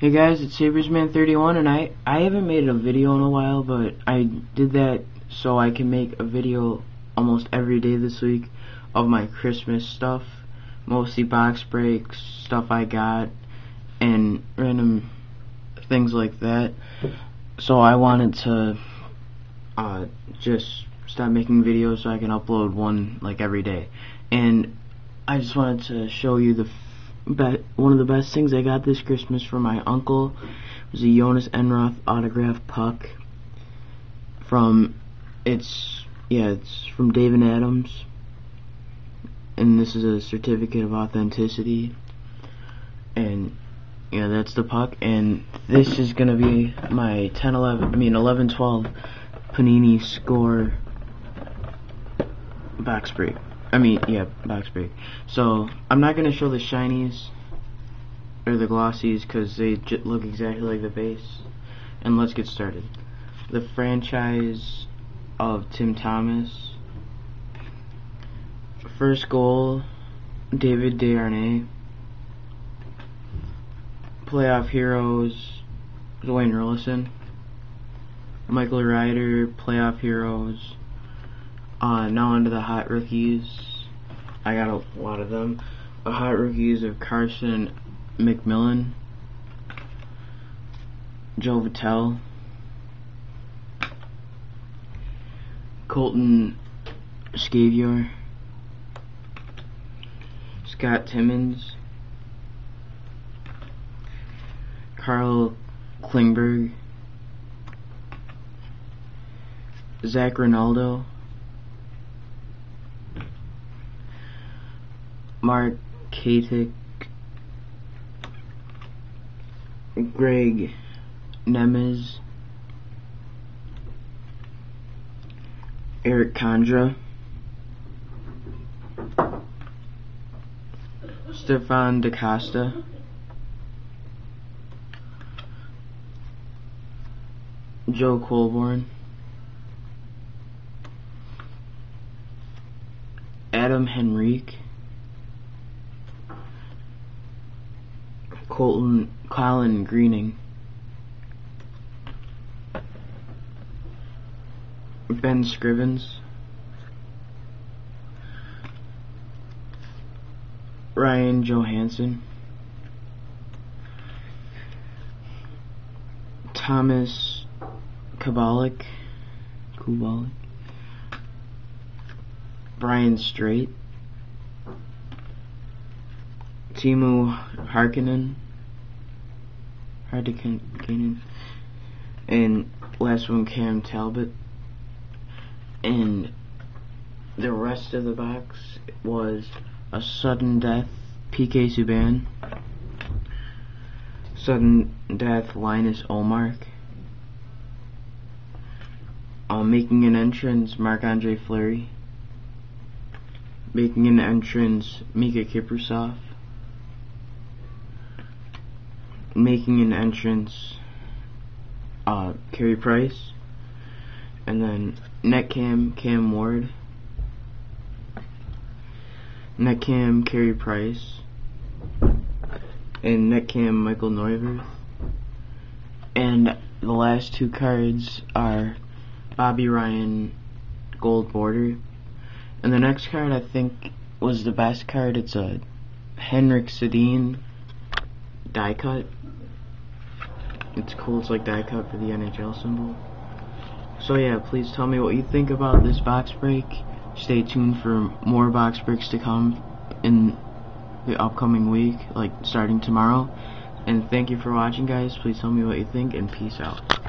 Hey guys, it's sabresman31, and I haven't made a video in a while, but I did that so I can make a video almost every day this week of my Christmas stuff, mostly box breaks, stuff I got, and random things like that. So I wanted to just start making videos so I can upload one like every day, and I just wanted to show you the one of the best things I got this Christmas from my uncle. It was a Jonas Enroth autographed puck from it's from Dave and Adams, and this is a certificate of authenticity, and yeah, that's the puck, and this is gonna be my 11-12 Panini Score box break. Box break. So, I'm not going to show the shinies or the glossies because they look exactly like the base. And let's get started. The franchise of Tim Thomas. First goal, David Desarnais. Playoff heroes, Dwayne Rollison. Michael Ryder, playoff heroes. Now onto the hot rookies. I got a lot of them. The hot rookies of Carson McMillan, Joe Vitell, Colton Scaviar, Scott Timmins, Carl Klingberg, Zach Rinaldo, Mark Katic, Greg Nemez, Eric Condra, Stefan DaCosta, Joe Colborn, Adam Henrique, Colin Greening, Ben Scrivens, Ryan Johansson, Tomáš Kubalík, Brian Strait, Timu Harkinen, and last one, Cam Talbot. And the rest of the box was a sudden death PK Subban, sudden death Linus Olmark, making an entrance Marc-Andre Fleury, making an entrance Mika Kiprusoff, making an entrance Carey Price, and then netcam Cam Ward, netcam Carey Price, and netcam Michael Neuwirth. And the last two cards are Bobby Ryan gold border, and the next card I think was the best card. It's a Henrik Sedin die cut. It's cool, it's like die cut for the NHL symbol. So yeah, please tell me what you think about this box break. Stay tuned for more box breaks to come in the upcoming week, like starting tomorrow. And thank you for watching, guys. Please tell me what you think, and peace out.